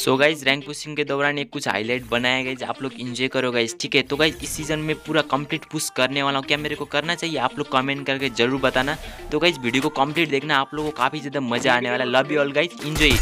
So guys rank pushing के दौरान एक कुछ हाईलाइट बनाया गया, आप लोग एंजॉय करो गाइज, ठीक है। तो गाइज इस सीजन में पूरा कंप्लीट पुश करने वाला हूँ, क्या मेरे को करना चाहिए आप लोग कमेंट करके जरूर बताना। तो गाइज वीडियो को कंप्लीट देखना, आप लोगों को काफ़ी ज़्यादा मजा आने वाला। Love you all guys, enjoy.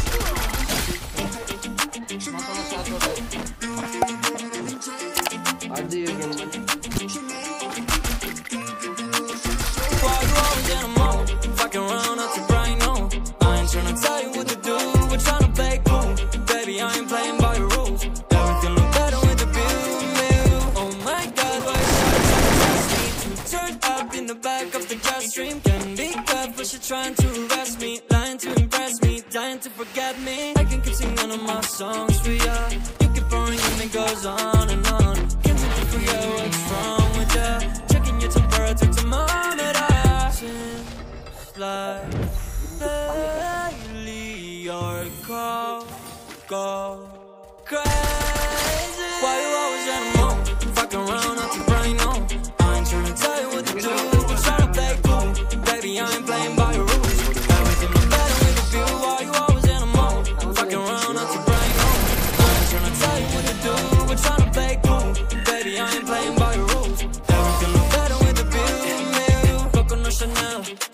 Trying to arrest me, lying to impress me, dying to forget me. I can keep singing all my songs for ya. You keep boring and it goes on and on. Can't seem to figure out what's wrong with ya. Checking your temperature, thermometer. Seems like lately you're go crazy. Why you always at home, fucking around out your brain? No, I ain't trying to tell you what to do. I'm trying to play cool, baby. I ain't playing by your rules.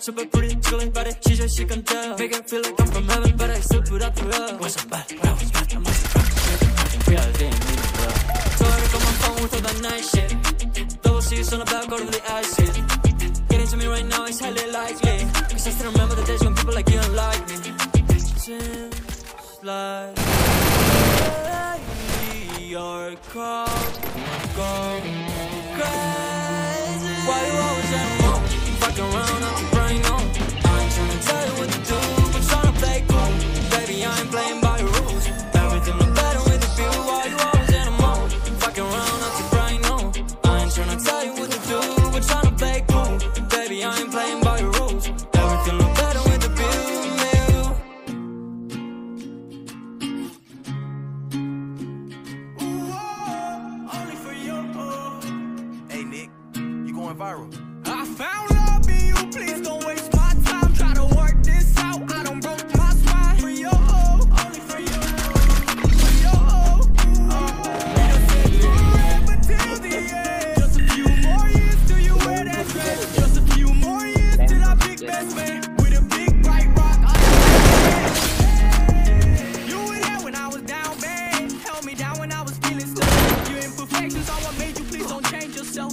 Super pretty, chilling body, she just she can tell. Make her feel like I'm from heaven, but I still put out the love. Was a bad, but I was bad, I must have fucked. Yeah, I didn't need it, bro. So I look on my phone with all that nice shit. Double C's on the back, out of the acid. Getting to me right now is highly likely, cause I still remember the days when people like you don't like me. Seems like lately you're gone crazy. Why you always at home, fucking around on the brain? Viral. I found love in you, please don't waste my time. Try to work this out, I don't broke my spine. For your hoe, only for your hoe. Forever till the end. Just a few more years till you wear that dress. Just a few more years till I big best man. With a big bright rock on the you were there when I was down bad. Held me down when I was feeling stuck. Your imperfections are what made you, please don't change yourself.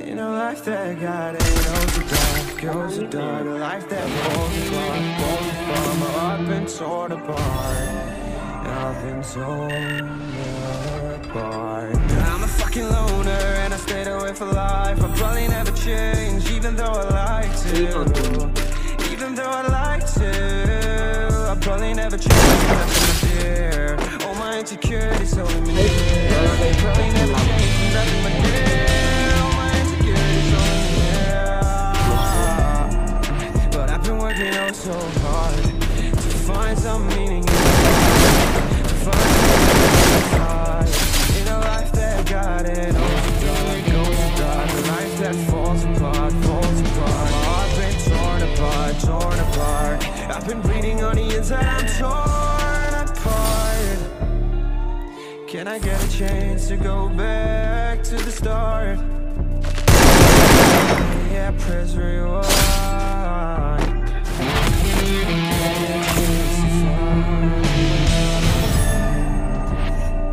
In a life that got it, knows the dark, goes the dark. A life that broke from, I've been torn apart. I've been torn apart. I'm a fucking loner and I stayed away for life. I probably never change, even though I like to. Even though I like to, I probably never change. All my insecurities holding me down. They probably never change, nothing but this. I get a chance to go back to the start. Yeah, press rewind.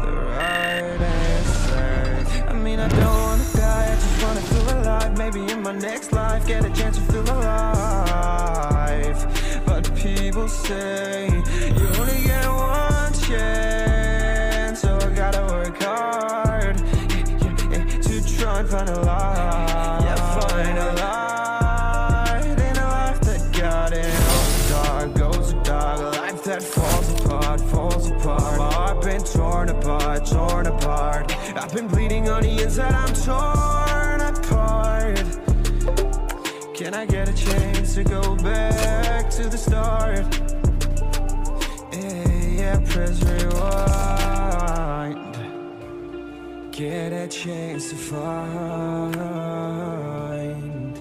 The right answer. I mean, I don't wanna die, I just wanna feel alive. Maybe in my next life, get a chance to feel alive. But people say you only get one chance, so I gotta work hard to try and find a life. Yeah, find a life. My heart been torn apart, torn apart. I've been bleeding on the inside, I'm torn apart. Can I get a chance to go back to the start? Yeah, press rewind. Get a chance to find.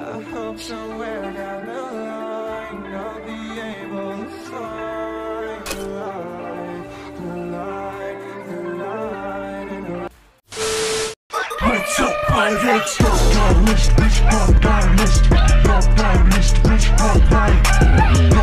I hope somewhere down the line I'll be able to find the light, the light, the light, the light. What's up, pirates? Got list, bitch, got list, bitch, got list.